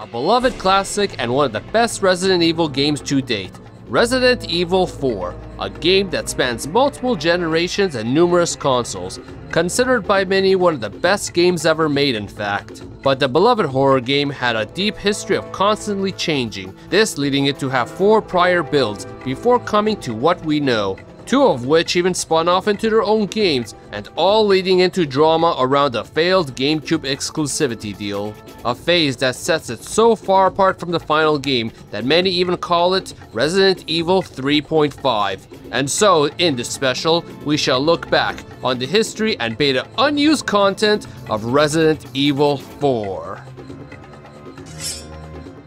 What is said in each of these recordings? A beloved classic and one of the best Resident Evil games to date, Resident Evil 4, a game that spans multiple generations and numerous consoles, considered by many one of the best games ever made in fact. But the beloved horror game had a deep history of constantly changing, this leading it to have 4 prior builds before coming to what we know, 2 of which even spun off into their own games, and all leading into drama around a failed GameCube exclusivity deal. A phase that sets it so far apart from the final game that many even call it Resident Evil 3.5. And so, in this special, we shall look back on the history and beta unused content of Resident Evil 4.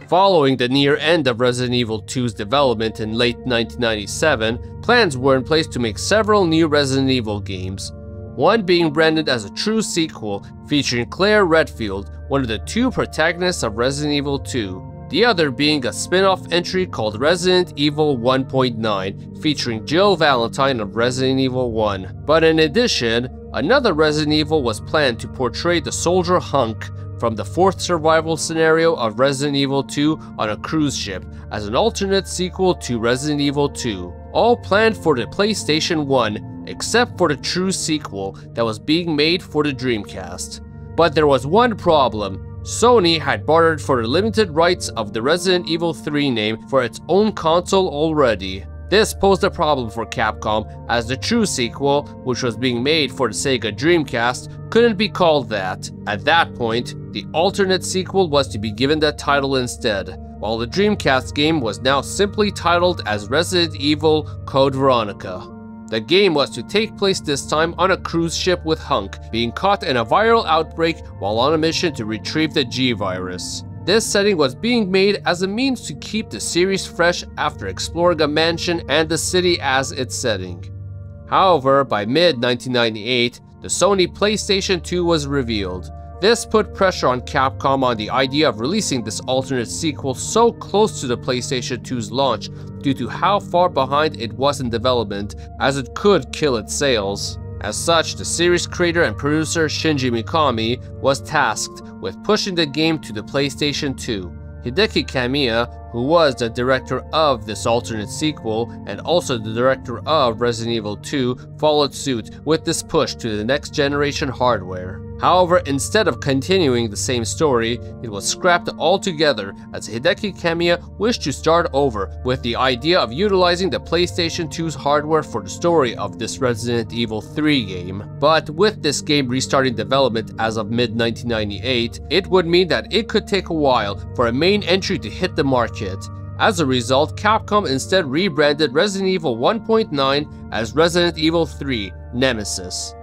Following the near end of Resident Evil 2's development in late 1997, plans were in place to make several new Resident Evil games. One being branded as a true sequel, featuring Claire Redfield, one of the 2 protagonists of Resident Evil 2. The other being a spin-off entry called Resident Evil 1.9, featuring Jill Valentine of Resident Evil 1. But in addition, another Resident Evil was planned to portray the soldier Hunk, from the 4th survival scenario of Resident Evil 2 on a cruise ship as an alternate sequel to Resident Evil 2, all planned for the PlayStation 1 except for the true sequel that was being made for the Dreamcast. But there was one problem, Sony had bartered for the limited rights of the Resident Evil 3 name for its own console already. This posed a problem for Capcom as the true sequel, which was being made for the Sega Dreamcast, couldn't be called that. At that point, the alternate sequel was to be given that title instead, while the Dreamcast game was now simply titled as Resident Evil Code Veronica. The game was to take place this time on a cruise ship with Hunk being caught in a viral outbreak while on a mission to retrieve the G-Virus. This setting was being made as a means to keep the series fresh after exploring a mansion and the city as its setting. However, by mid-1998, the Sony PlayStation 2 was revealed. This put pressure on Capcom on the idea of releasing this alternate sequel so close to the PlayStation 2's launch due to how far behind it was in development, as it could kill its sales. As such, the series creator and producer Shinji Mikami was tasked with pushing the game to the PlayStation 2. Hideki Kamiya, who was the director of this alternate sequel and also the director of Resident Evil 2, followed suit with this push to the next generation hardware. However, instead of continuing the same story, it was scrapped altogether as Hideki Kamiya wished to start over with the idea of utilizing the PlayStation 2's hardware for the story of this Resident Evil 3 game. But with this game restarting development as of mid-1998, it would mean that it could take a while for a main entry to hit the market. As a result, Capcom instead rebranded Resident Evil 1.9 as Resident Evil 3 Nemesis.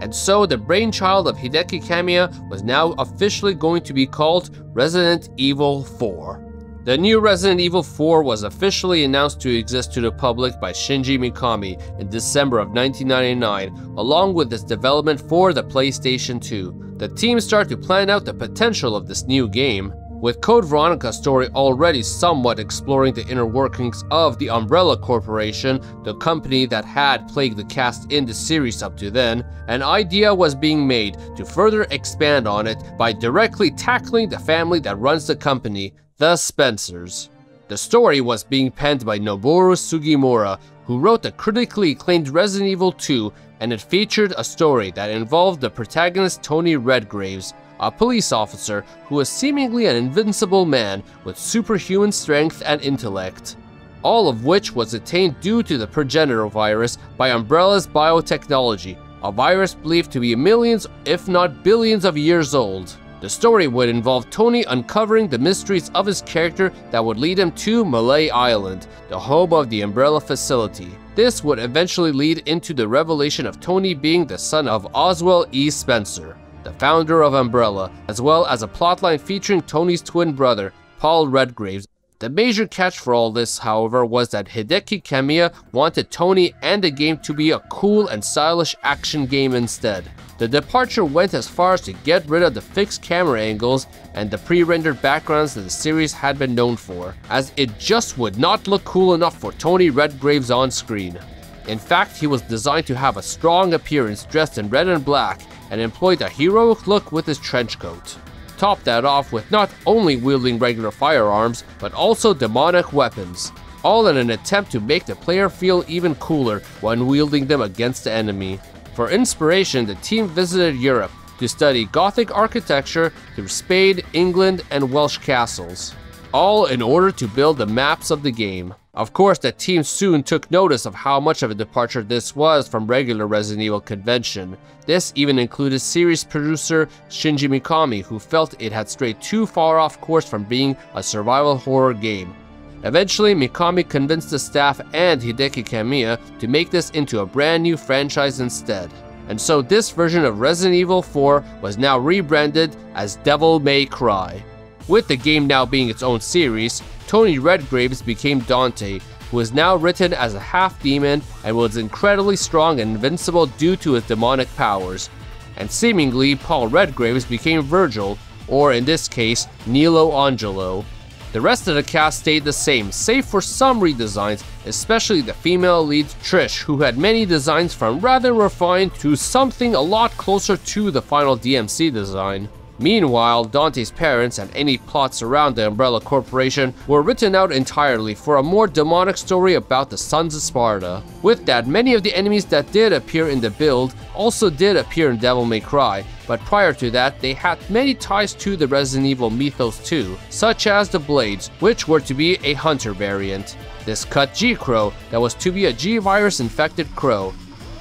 And so, the brainchild of Hideki Kamiya was now officially going to be called Resident Evil 4. The new Resident Evil 4 was officially announced to exist to the public by Shinji Mikami in December of 1999, along with its development for the PlayStation 2. The team started to plan out the potential of this new game. With Code Veronica's story already somewhat exploring the inner workings of the Umbrella Corporation, the company that had plagued the cast in the series up to then, an idea was being made to further expand on it by directly tackling the family that runs the company, the Spencers. The story was being penned by Noboru Sugimura, who wrote the critically acclaimed Resident Evil 2, and it featured a story that involved the protagonist Tony Redgraves, a police officer who was seemingly an invincible man with superhuman strength and intellect, all of which was attained due to the progenitor virus by Umbrella's biotechnology, a virus believed to be millions if not billions of years old. The story would involve Tony uncovering the mysteries of his character that would lead him to Malay Island, the home of the Umbrella facility. This would eventually lead into the revelation of Tony being the son of Oswell E. Spencer, the founder of Umbrella, as well as a plotline featuring Tony's twin brother, Paul Redgraves. The major catch for all this, however, was that Hideki Kamiya wanted Tony and the game to be a cool and stylish action game instead. The departure went as far as to get rid of the fixed camera angles and the pre-rendered backgrounds that the series had been known for, as it just would not look cool enough for Tony Redgraves on screen. In fact, he was designed to have a strong appearance dressed in red and black, and employed a heroic look with his trench coat. top that off with not only wielding regular firearms, but also demonic weapons, all in an attempt to make the player feel even cooler when wielding them against the enemy. For inspiration, the team visited Europe to study Gothic architecture through Spain, England, and Welsh castles, all in order to build the maps of the game. Of course, the team soon took notice of how much of a departure this was from regular Resident Evil convention. This even included series producer Shinji Mikami, who felt it had strayed too far off course from being a survival horror game. Eventually, Mikami convinced the staff and Hideki Kamiya to make this into a brand new franchise instead. And so this version of Resident Evil 4 was now rebranded as Devil May Cry. With the game now being its own series, Tony Redgraves became Dante, who is now written as a half-demon and was incredibly strong and invincible due to his demonic powers. And seemingly, Paul Redgraves became Virgil, or in this case, Nilo Angelo. The rest of the cast stayed the same, save for some redesigns, especially the female lead Trish, who had many designs from rather refined to something a lot closer to the final DMC design. Meanwhile, Dante's parents and any plots around the Umbrella Corporation were written out entirely for a more demonic story about the Sons of Sparta. With that, many of the enemies that did appear in the build also did appear in Devil May Cry, but prior to that, they had many ties to the Resident Evil mythos too, such as the Blades, which were to be a hunter variant, this cut G-Crow that was to be a G-Virus infected crow,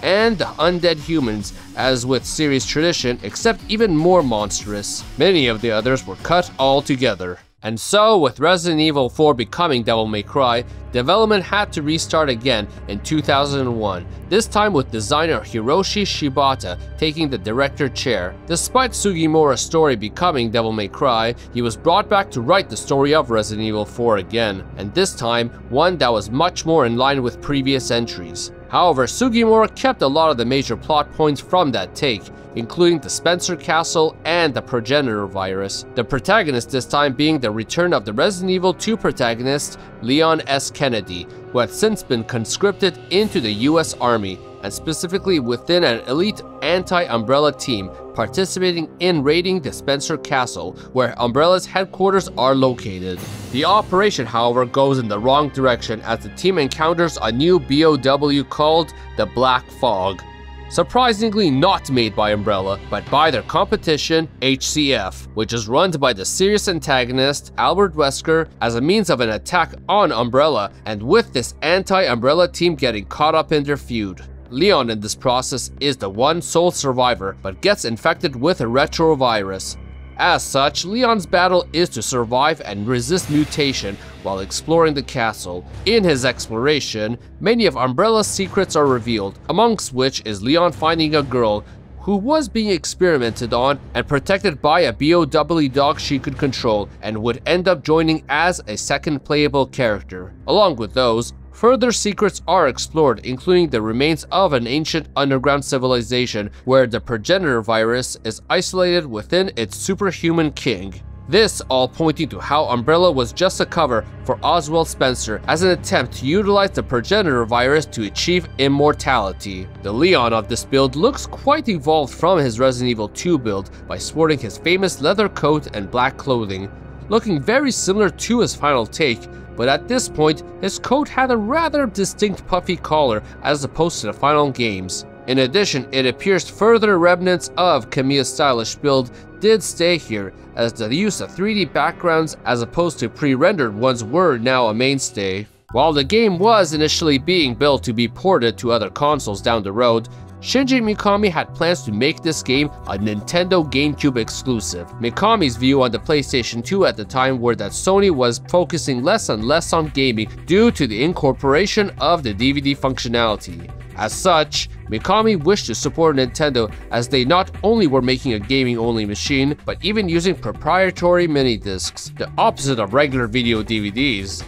and the undead humans, as with series tradition, except even more monstrous. Many of the others were cut all together. And so, with Resident Evil 4 becoming Devil May Cry, development had to restart again in 2001, this time with designer Hiroshi Shibata taking the director chair. Despite Sugimura's story becoming Devil May Cry, he was brought back to write the story of Resident Evil 4 again, and this time, one that was much more in line with previous entries. However, Sugimura kept a lot of the major plot points from that take, including the Spencer Castle and the progenitor virus, the protagonist this time being the return of the Resident Evil 2 protagonist, Leon S. Kennedy, who had since been conscripted into the US Army, and specifically within an elite anti-Umbrella team participating in raiding the Spencer Castle, where Umbrella's headquarters are located. The operation, however, goes in the wrong direction as the team encounters a new B.O.W. called the Black Fog, surprisingly not made by Umbrella, but by their competition, HCF, which is run by the serious antagonist, Albert Wesker, as a means of an attack on Umbrella, and with this anti-Umbrella team getting caught up in their feud. Leon in this process is the one sole survivor, but gets infected with a retrovirus. As such, Leon's battle is to survive and resist mutation while exploring the castle. In his exploration, many of Umbrella's secrets are revealed, amongst which is Leon finding a girl who was being experimented on and protected by a B.O.W. dog she could control and would end up joining as a second playable character. Along with those, further secrets are explored, including the remains of an ancient underground civilization where the progenitor virus is isolated within its superhuman king. This all pointing to how Umbrella was just a cover for Oswald Spencer as an attempt to utilize the progenitor virus to achieve immortality. The Leon of this build looks quite evolved from his Resident Evil 2 build by sporting his famous leather coat and black clothing, looking very similar to his final take, but at this point, his coat had a rather distinct puffy collar as opposed to the final games. In addition, it appears further remnants of Kamiya's stylish build did stay here, as the use of 3D backgrounds as opposed to pre-rendered ones were now a mainstay. While the game was initially being built to be ported to other consoles down the road, Shinji Mikami had plans to make this game a Nintendo GameCube exclusive. Mikami's view on the PlayStation 2 at the time were that Sony was focusing less and less on gaming due to the incorporation of the DVD functionality. As such, Mikami wished to support Nintendo as they not only were making a gaming-only machine, but even using proprietary mini-discs, the opposite of regular video DVDs.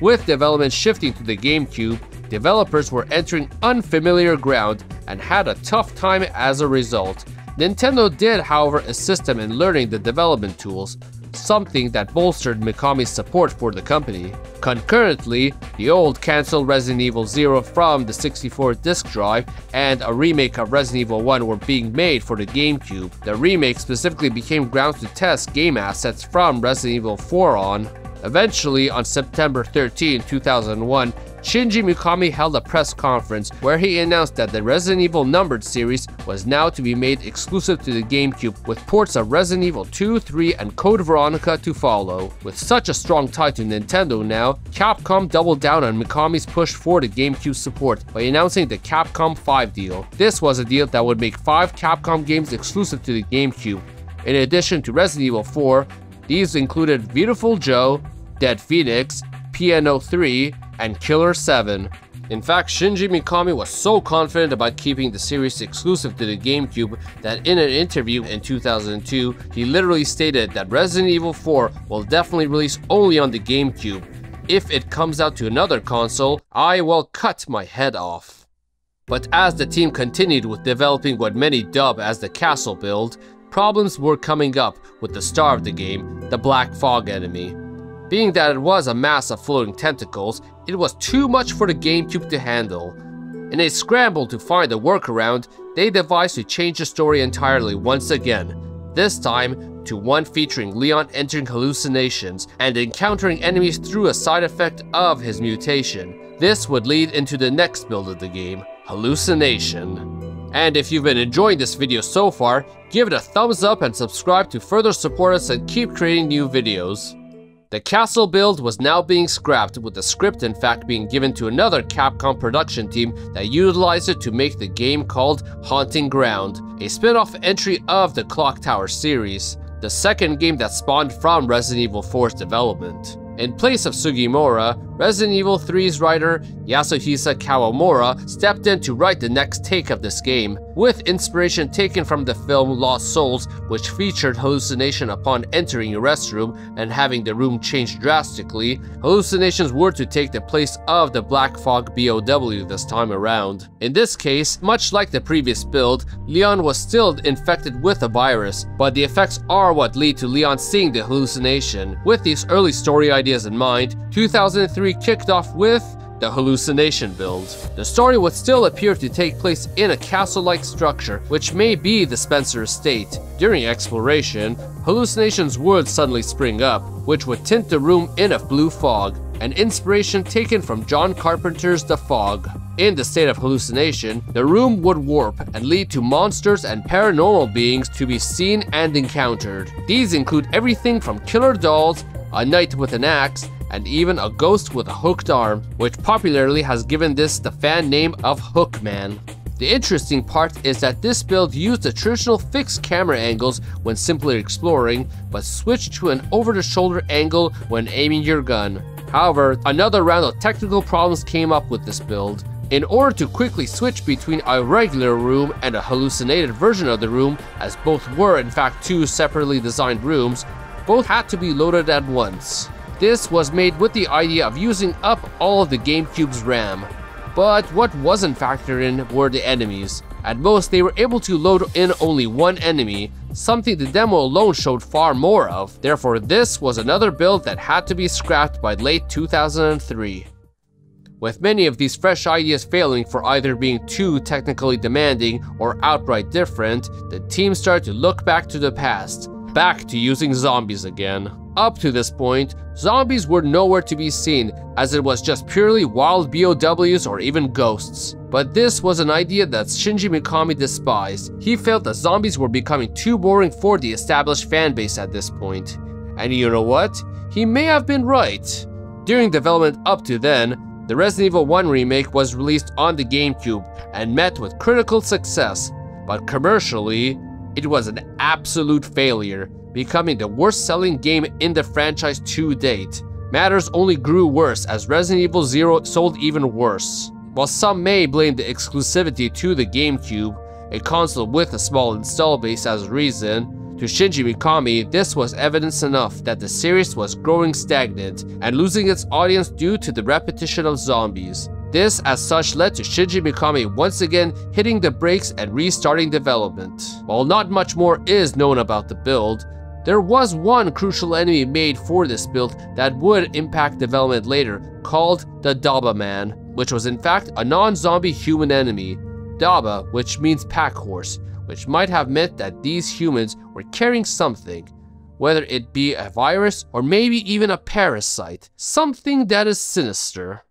With development shifting to the GameCube, developers were entering unfamiliar ground and had a tough time as a result. Nintendo did, however, assist them in learning the development tools, something that bolstered Mikami's support for the company. Concurrently, the old cancelled Resident Evil 0 from the 64 disk drive and a remake of Resident Evil 1 were being made for the GameCube. The remake specifically became grounds to test game assets from Resident Evil 4 on. Eventually, on September 13, 2001, Shinji Mikami held a press conference where he announced that the Resident Evil numbered series was now to be made exclusive to the GameCube, with ports of Resident Evil 2, 3, and Code Veronica to follow. With such a strong tie to Nintendo now, Capcom doubled down on Mikami's push for the GameCube support by announcing the Capcom 5 deal. This was a deal that would make 5 Capcom games exclusive to the GameCube. In addition to Resident Evil 4, these included Beautiful Joe, Dead Phoenix, PN03, and Killer 7. In fact, Shinji Mikami was so confident about keeping the series exclusive to the GameCube that in an interview in 2002, he literally stated that Resident Evil 4 will definitely release only on the GameCube. If it comes out to another console, I will cut my head off. But as the team continued with developing what many dub as the castle build, problems were coming up with the star of the game, the Black Fog enemy. Being that it was a mass of floating tentacles, it was too much for the GameCube to handle. In a scramble to find a workaround, they devised to change the story entirely once again, this time to one featuring Leon entering hallucinations and encountering enemies through a side effect of his mutation. This would lead into the next build of the game, Hallucination. And if you've been enjoying this video so far, give it a thumbs up and subscribe to further support us and keep creating new videos. The castle build was now being scrapped, with the script in fact being given to another Capcom production team that utilized it to make the game called Haunting Ground, a spin-off entry of the Clock Tower series, the second game that spawned from Resident Evil 4's development. In place of Sugimura, Resident Evil 3's writer Yasuhisa Kawamura stepped in to write the next take of this game, with inspiration taken from the film Lost Souls, which featured hallucination upon entering a restroom and having the room change drastically. Hallucinations were to take the place of the Black Fog B.O.W. this time around. In this case, much like the previous build, Leon was still infected with a virus, but the effects are what lead to Leon seeing the hallucination. With these early story ideas in mind, 2003 kicked off with the Hallucination build. The story would still appear to take place in a castle-like structure, which may be the Spencer Estate. During exploration, hallucinations would suddenly spring up, which would tint the room in a blue fog, an inspiration taken from John Carpenter's The Fog. In the state of hallucination, the room would warp and lead to monsters and paranormal beings to be seen and encountered. These include everything from killer dolls, a knight with an axe, and even a ghost with a hooked arm, which popularly has given this the fan name of Hookman. The interesting part is that this build used the traditional fixed camera angles when simply exploring, but switched to an over-the-shoulder angle when aiming your gun. However, another round of technical problems came up with this build. In order to quickly switch between a regular room and a hallucinated version of the room, as both were in fact two separately designed rooms, both had to be loaded at once. This was made with the idea of using up all of the GameCube's RAM. But what wasn't factored in were the enemies. At most, they were able to load in only one enemy, something the demo alone showed far more of. Therefore, this was another build that had to be scrapped by late 2003. With many of these fresh ideas failing for either being too technically demanding or outright different, the team started to look back to the past, back to using zombies again. Up to this point, zombies were nowhere to be seen, as it was just purely wild BOWs or even ghosts. But this was an idea that Shinji Mikami despised. He felt that zombies were becoming too boring for the established fanbase at this point. And you know what? He may have been right. During development up to then, the Resident Evil 1 remake was released on the GameCube and met with critical success, but commercially, it was an absolute failure, becoming the worst-selling game in the franchise to date. Matters only grew worse as Resident Evil 0 sold even worse. While some may blame the exclusivity to the GameCube, a console with a small install base, as a reason, to Shinji Mikami, this was evidence enough that the series was growing stagnant and losing its audience due to the repetition of zombies. This, as such, led to Shinji Mikami once again hitting the brakes and restarting development. While not much more is known about the build, There was one crucial enemy made for this build that would impact development later, called the Daba Man, which was in fact a non-zombie human enemy. Daba, which means pack horse, which might have meant that these humans were carrying something, whether it be a virus or maybe even a parasite, something that is sinister.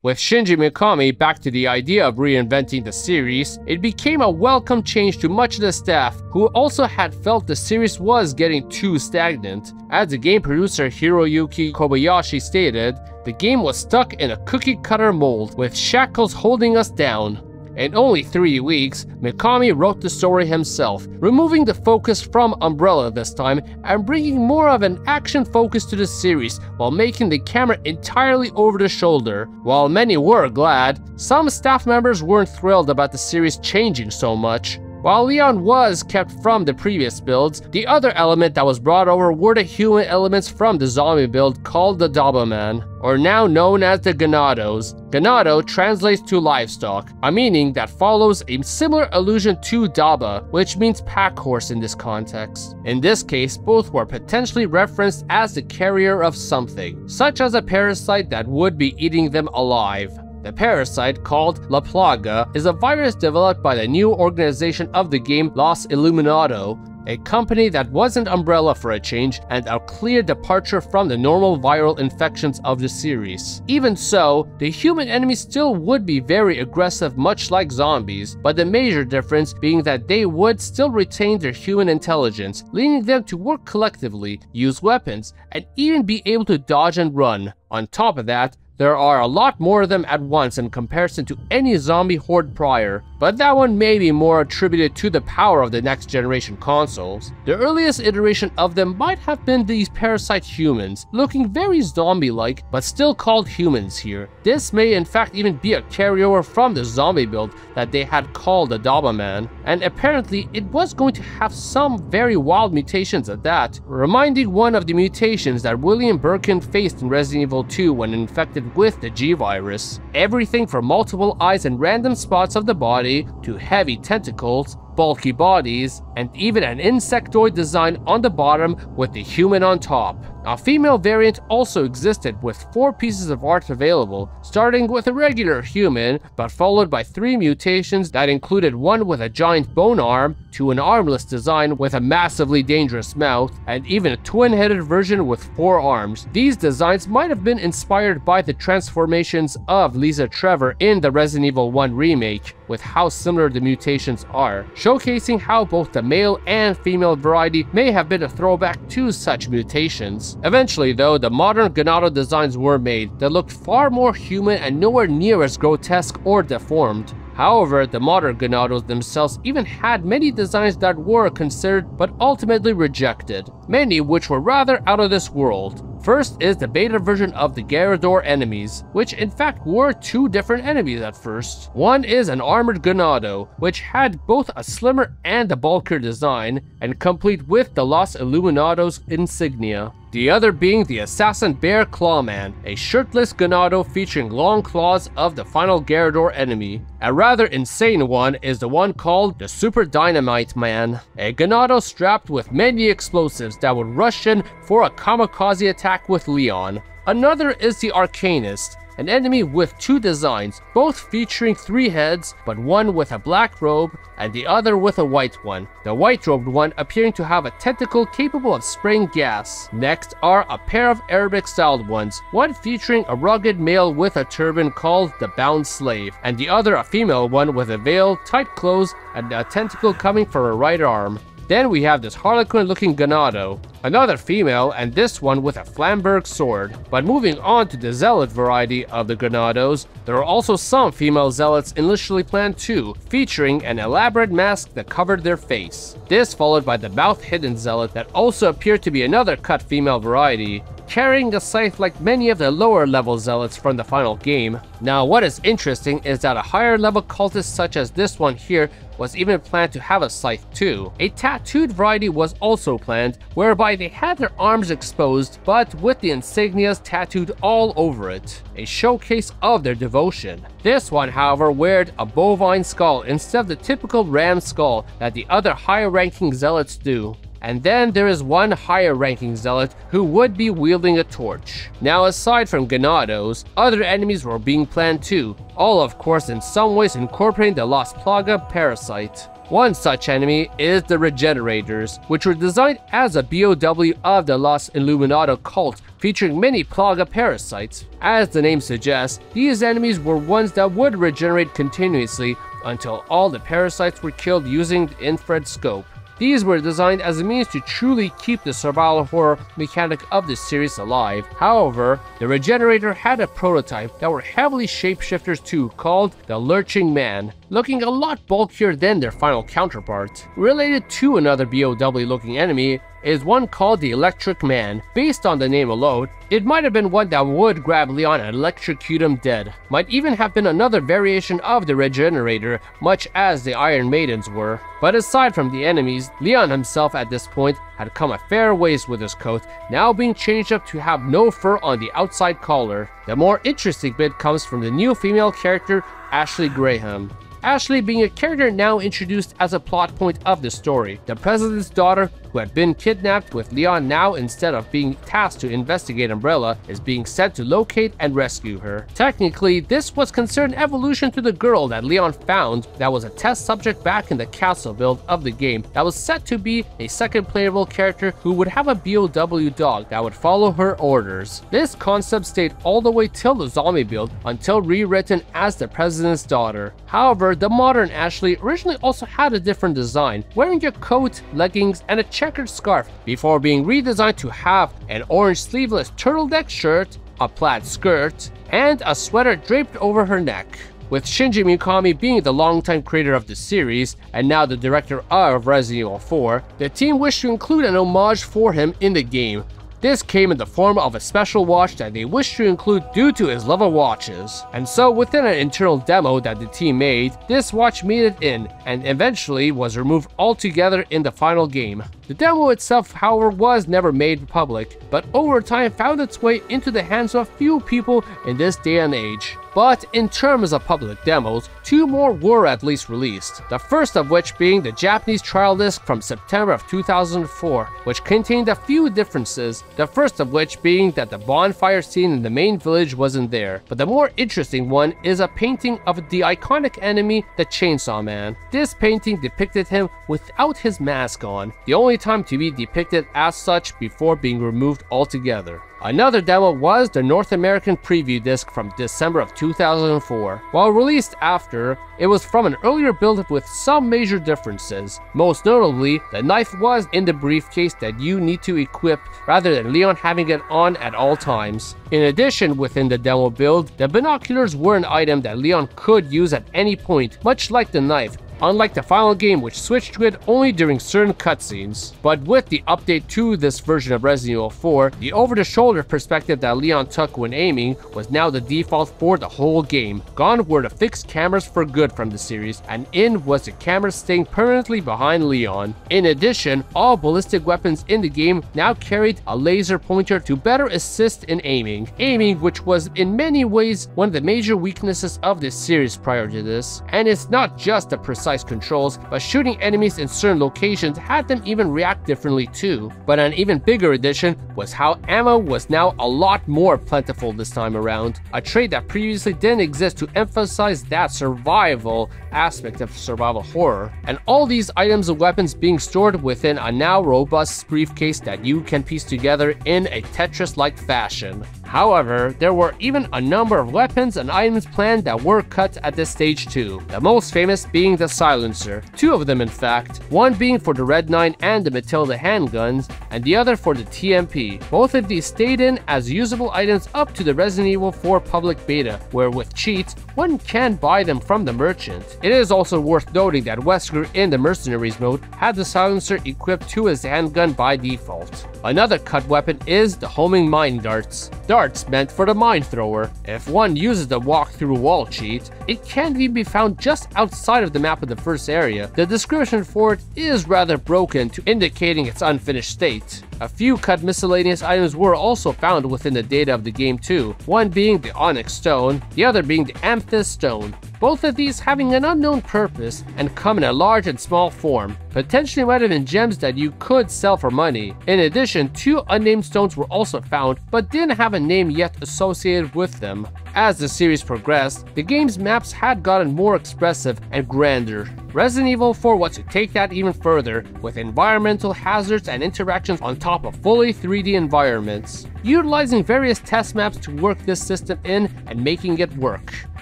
With Shinji Mikami back to the idea of reinventing the series, it became a welcome change to much of the staff, who also had felt the series was getting too stagnant. As the game producer Hiroyuki Kobayashi stated, the game was stuck in a cookie-cutter mold with shackles holding us down. In only 3 weeks, Mikami wrote the story himself, removing the focus from Umbrella this time and bringing more of an action focus to the series while making the camera entirely over the shoulder. While many were glad, some staff members weren't thrilled about the series changing so much. While Leon was kept from the previous builds, the other element that was brought over were the human elements from the zombie build called the Daba Man, or now known as the Ganados. Ganado translates to livestock, a meaning that follows a similar allusion to Daba, which means pack horse in this context. In this case, both were potentially referenced as the carrier of something, such as a parasite that would be eating them alive. The parasite, called La Plaga, is a virus developed by the new organization of the game Los Illuminado, a company that wasn't Umbrella for a change and a clear departure from the normal viral infections of the series. Even so, the human enemy still would be very aggressive, much like zombies, but the major difference being that they would still retain their human intelligence, leading them to work collectively, use weapons, and even be able to dodge and run. On top of that, there are a lot more of them at once in comparison to any zombie horde prior, but that one may be more attributed to the power of the next generation consoles. The earliest iteration of them might have been these parasite humans, looking very zombie-like, but still called humans here. This may in fact even be a carryover from the zombie build that they had called the Daba Man, and apparently it was going to have some very wild mutations at that, reminding one of the mutations that William Birkin faced in Resident Evil 2 when infected with the G-Virus. Everything from multiple eyes in random spots of the body to heavy tentacles, bulky bodies, and even an insectoid design on the bottom with the human on top. A female variant also existed with 4 pieces of art available, starting with a regular human, but followed by 3 mutations that included one with a giant bone arm, to an armless design with a massively dangerous mouth, and even a twin-headed version with 4 arms. These designs might have been inspired by the transformations of Lisa Trevor in the Resident Evil 1 remake, with how similar the mutations are, showcasing how both the male and female variety may have been a throwback to such mutations. Eventually though, the modern Ganado designs were made that looked far more human and nowhere near as grotesque or deformed. However, the modern Ganados themselves even had many designs that were considered but ultimately rejected, many which were rather out of this world. First is the beta version of the Garrador enemies, which in fact were 2 different enemies at first. One is an armored Ganado, which had both a slimmer and a bulkier design, and complete with the Los Illuminados insignia. The other being the Assassin Bear Clawman, a shirtless Ganado featuring long claws of the final Garrador enemy. A rather insane one is the one called the Super Dynamite Man, a Ganado strapped with many explosives that would rush in for a kamikaze attack with Leon. Another is the Arcanist, an enemy with 2 designs, both featuring 3 heads, but one with a black robe and the other with a white one, the white-robed one appearing to have a tentacle capable of spraying gas. Next are a pair of Arabic-styled ones, one featuring a rugged male with a turban called the Bound Slave, and the other a female one with a veil, tight clothes, and a tentacle coming from her right arm. Then we have this Harlequin-looking Ganado, another female, and this one with a Flamberg sword. But moving on to the Zealot variety of the Ganados, there are also some female Zealots initially planned too, featuring an elaborate mask that covered their face. This followed by the Mouth-Hidden Zealot that also appeared to be another cut female variety, carrying a scythe like many of the lower level zealots from the final game. Now what is interesting is that a higher level cultist such as this one here was even planned to have a scythe too. A tattooed variety was also planned, whereby they had their arms exposed but with the insignias tattooed all over it, a showcase of their devotion. This one however wore a bovine skull instead of the typical ram skull that the other higher ranking zealots do. And then there is one higher-ranking zealot who would be wielding a torch. Now, aside from Ganados, other enemies were being planned too, all of course in some ways incorporating the Las Plaga parasite. One such enemy is the Regenerators, which were designed as a B.O.W. of the Los Illuminado cult, featuring many Plaga parasites. As the name suggests, these enemies were ones that would regenerate continuously until all the parasites were killed using the infrared scope. These were designed as a means to truly keep the survival horror mechanic of the series alive. However, the Regenerator had a prototype that were heavily shapeshifters too, called the Lurching Man, looking a lot bulkier than their final counterpart. Related to another B.O.W. looking enemy is one called the Electric Man. Based on the name alone, it might have been one that would grab Leon and electrocute him dead. Might even have been another variation of the Regenerator, much as the Iron Maidens were. But aside from the enemies, Leon himself at this point had come a fair ways with his coat, now being changed up to have no fur on the outside collar. The more interesting bit comes from the new female character, Ashley Graham. Ashley being a character now introduced as a plot point of the story, the president's daughter who had been kidnapped with Leon now instead of being tasked to investigate Umbrella is being sent to locate and rescue her. Technically, this was considered an evolution to the girl that Leon found that was a test subject back in the castle build of the game that was set to be a second playable character who would have a B.O.W. dog that would follow her orders. This concept stayed all the way till the zombie build until rewritten as the president's daughter. However, the modern Ashley originally also had a different design, wearing a coat, leggings, and a checkered scarf before being redesigned to have an orange sleeveless turtleneck shirt, a plaid skirt, and a sweater draped over her neck. With Shinji Mikami being the longtime creator of the series, and now the director of Resident Evil 4, the team wished to include an homage for him in the game. This came in the form of a special watch that they wished to include due to his love of watches. And so within an internal demo that the team made, this watch made it in and eventually was removed altogether in the final game. The demo itself, however, was never made public, but over time found its way into the hands of few people in this day and age. But in terms of public demos, two more were at least released, the first of which being the Japanese trial disc from September of 2004, which contained a few differences, the first of which being that the bonfire scene in the main village wasn't there, but the more interesting one is a painting of the iconic enemy, the Chainsaw Man. This painting depicted him without his mask on, the only time to be depicted as such before being removed altogether. Another demo was the North American preview disc from December of 2004. While released after, it was from an earlier build with some major differences. Most notably, the knife was in the briefcase that you need to equip rather than Leon having it on at all times. In addition, within the demo build, the binoculars were an item that Leon could use at any point, much like the knife, unlike the final game which switched to it only during certain cutscenes. But with the update to this version of Resident Evil 4, the over-the-shoulder perspective that Leon took when aiming was now the default for the whole game. Gone were the fixed cameras for good from the series, and in was the camera staying permanently behind Leon. In addition, all ballistic weapons in the game now carried a laser pointer to better assist in aiming. Aiming, which was in many ways one of the major weaknesses of this series prior to this, and it's not just the precise controls, but shooting enemies in certain locations had them even react differently too. But an even bigger addition was how ammo was now a lot more plentiful this time around, a trait that previously didn't exist to emphasize that survival aspect of survival horror, and all these items and weapons being stored within a now robust briefcase that you can piece together in a Tetris-like fashion. However, there were even a number of weapons and items planned that were cut at this stage too, the most famous being the silencer, two of them in fact, one being for the Red 9 and the Matilda handguns, and the other for the TMP. Both of these stayed in as usable items up to the Resident Evil 4 public beta, where with cheats, one can buy them from the merchant. It is also worth noting that Wesker in the Mercenaries mode had the silencer equipped to his handgun by default. Another cut weapon is the homing mine darts. Darts meant for the mine thrower. If one uses the walkthrough wall cheat, it can even be found just outside of the map of the first area. The description for it is rather broken to indicating its unfinished state. A few cut miscellaneous items were also found within the data of the game too, one being the Onyx Stone, the other being the Amethyst Stone, both of these having an unknown purpose and come in a large and small form, potentially might have been gems that you could sell for money. In addition, two unnamed stones were also found but didn't have a name yet associated with them. As the series progressed, the game's maps had gotten more expressive and grander. Resident Evil 4 was to take that even further, with environmental hazards and interactions on top of fully 3D environments, utilizing various test maps to work this system in and making it work,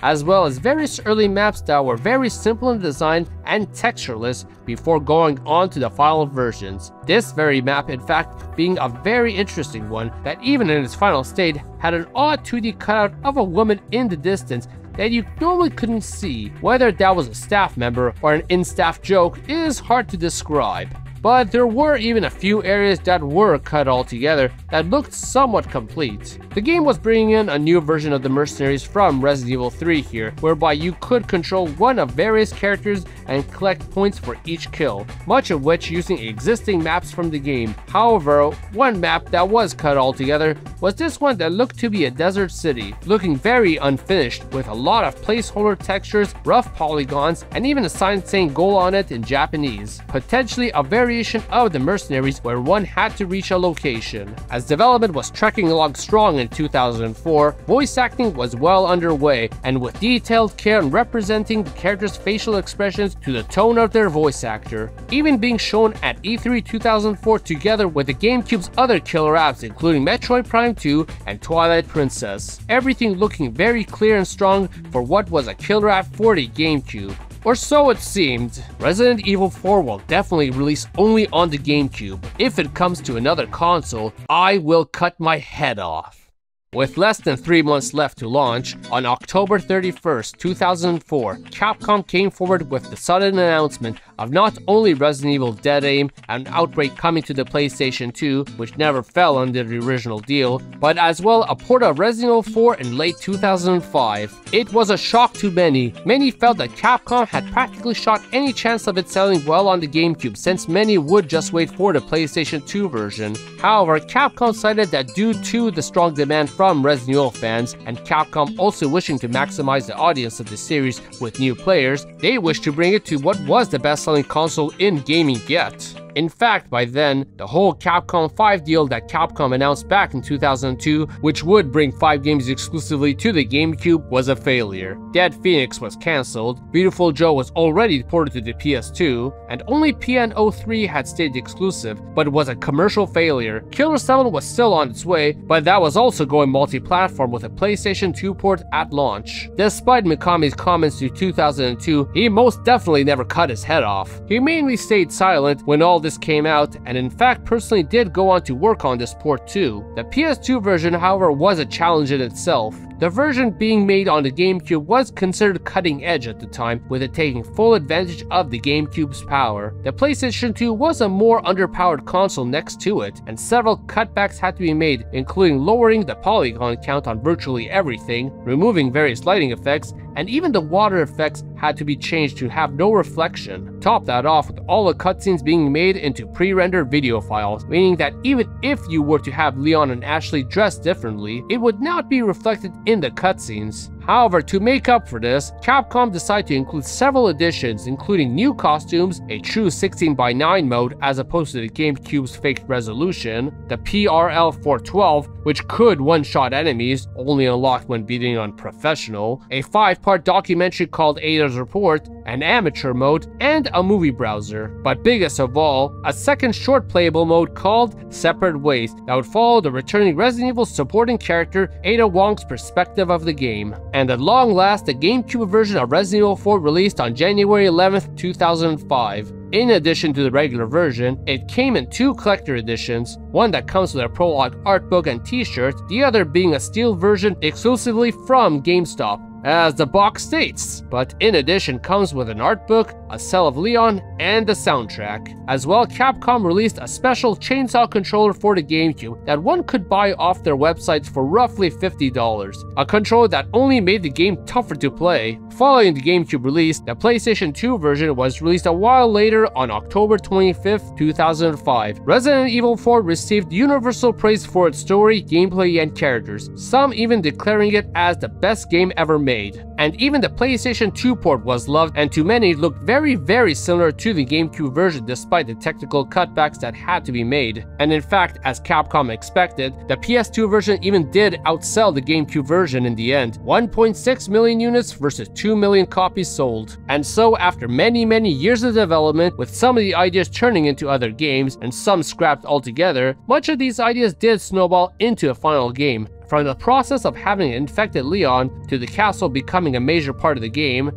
as well as various early maps that were very simple in design and textureless before going on to the final versions. This very map, in fact, being a very interesting one that even in its final state had an odd 2D cutout of a woman in the distance that you normally couldn't see. Whether that was a staff member or an in-staff joke is hard to describe. But there were even a few areas that were cut altogether that looked somewhat complete. The game was bringing in a new version of the mercenaries from Resident Evil 3 here, whereby you could control one of various characters and collect points for each kill, much of which using existing maps from the game. However, one map that was cut altogether was this one that looked to be a desert city, looking very unfinished with a lot of placeholder textures, rough polygons, and even a sign saying goal on it in Japanese, potentially a very of the mercenaries where one had to reach a location. As development was trekking along strong in 2004, voice acting was well underway, and with detailed care in representing the characters' facial expressions to the tone of their voice actor, even being shown at E3 2004 together with the GameCube's other killer apps including Metroid Prime 2 and Twilight Princess, everything looking very clear and strong for what was a killer app for the GameCube. Or so it seemed. Resident Evil 4 will definitely release only on the GameCube. If it comes to another console, I will cut my head off. With less than 3 months left to launch, on October 31st, 2004, Capcom came forward with the sudden announcement of not only Resident Evil Dead Aim and Outbreak coming to the PlayStation 2, which never fell under the original deal, but as well a port of Resident Evil 4 in late 2005. It was a shock to many. Many felt that Capcom had practically shot any chance of it selling well on the GameCube, since many would just wait for the PlayStation 2 version. However, Capcom cited that due to the strong demand from Resident Evil fans, and Capcom also wishing to maximize the audience of the series with new players, they wished to bring it to what was the best selling console in gaming yet. In fact, by then, the whole Capcom 5 deal that Capcom announced back in 2002, which would bring 5 games exclusively to the GameCube, was a failure. Dead Phoenix was cancelled, Beautiful Joe was already ported to the PS2, and only PN03 had stayed exclusive, but was a commercial failure. Killer 7 was still on its way, but that was also going multi-platform with a PlayStation 2 port at launch. Despite Mikami's comments to 2002, he most definitely never cut his head off. He mainly stayed silent when all this came out, and in fact personally did go on to work on this port too. The PS2 version, however, was a challenge in itself. The version being made on the GameCube was considered cutting edge at the time, with it taking full advantage of the GameCube's power. The PlayStation 2 was a more underpowered console next to it, and several cutbacks had to be made, including lowering the polygon count on virtually everything, removing various lighting effects, and even the water effects had to be changed to have no reflection. Top that off with all the cutscenes being made into pre-rendered video files, meaning that even if you were to have Leon and Ashley dressed differently, it would not be reflected in the cutscenes. However, to make up for this, Capcom decided to include several additions, including new costumes, a true 16:9 mode as opposed to the GameCube's faked resolution, the PRL 412, which could one-shot enemies, only unlocked when beating on professional, a 5-part documentary called Ada's Report, an amateur mode, and a movie browser. But biggest of all, a second short playable mode called Separate Ways that would follow the returning Resident Evil supporting character Ada Wong's perspective of the game. And at long last, the GameCube version of Resident Evil 4 released on January 11th, 2005. In addition to the regular version, it came in 2 collector editions, one that comes with a prologue art book and t-shirt, the other being a steel version exclusively from GameStop, as the box states, but in addition comes with an art book, A Cell of Leon, and the soundtrack. As well, Capcom released a special chainsaw controller for the GameCube that one could buy off their websites for roughly $50, a controller that only made the game tougher to play. Following the GameCube release, the PlayStation 2 version was released a while later on October 25, 2005. Resident Evil 4 received universal praise for its story, gameplay, and characters, some even declaring it as the best game ever made. And even the PlayStation 2 port was loved and to many looked very similar to the GameCube version despite the technical cutbacks that had to be made. And in fact, as Capcom expected, the PS2 version even did outsell the GameCube version in the end, 1.6 million units versus 2 million copies sold. And so after many years of development, with some of the ideas turning into other games and some scrapped altogether, much of these ideas did snowball into a final game. From the process of having an infected Leon, to the castle becoming a major part of the game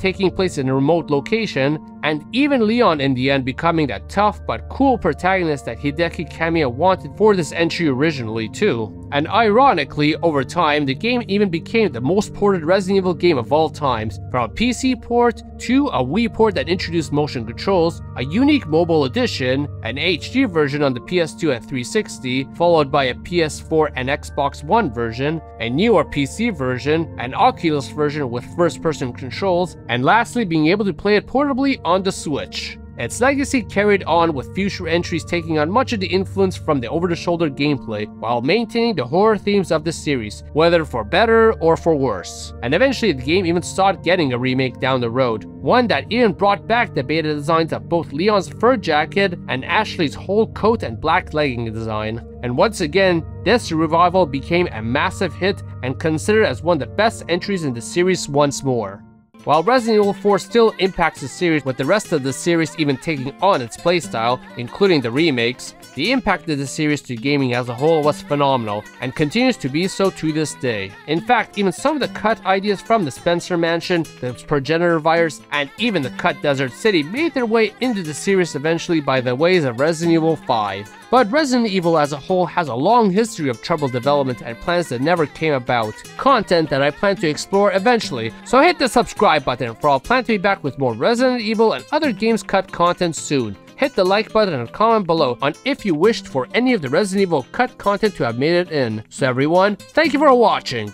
taking place in a remote location, and even Leon in the end becoming that tough but cool protagonist that Hideki Kamiya wanted for this entry originally too. And ironically, over time, the game even became the most ported Resident Evil game of all times, from a PC port to a Wii port that introduced motion controls, a unique mobile edition, an HD version on the PS2 and 360, followed by a PS4 and Xbox One version, a newer PC version, an Oculus version with first-person controls, and lastly being able to play it portably on the Switch. Its legacy carried on with future entries taking on much of the influence from the over-the-shoulder gameplay, while maintaining the horror themes of the series, whether for better or for worse. And eventually the game even sought getting a remake down the road, one that even brought back the beta designs of both Leon's fur jacket and Ashley's whole coat and black legging design. And once again, this revival became a massive hit and considered as one of the best entries in the series once more. While Resident Evil 4 still impacts the series, with the rest of the series even taking on its playstyle, including the remakes, the impact of the series to gaming as a whole was phenomenal, and continues to be so to this day. In fact, even some of the cut ideas from the Spencer Mansion, the Progenitor Virus, and even the cut Desert City made their way into the series eventually by the ways of Resident Evil 5. But Resident Evil as a whole has a long history of troubled development and plans that never came about, content that I plan to explore eventually, so hit the subscribe button for I'll plan to be back with more Resident Evil and other games cut content soon. Hit the like button and comment below on if you wished for any of the Resident Evil cut content to have made it in. So everyone, thank you for watching!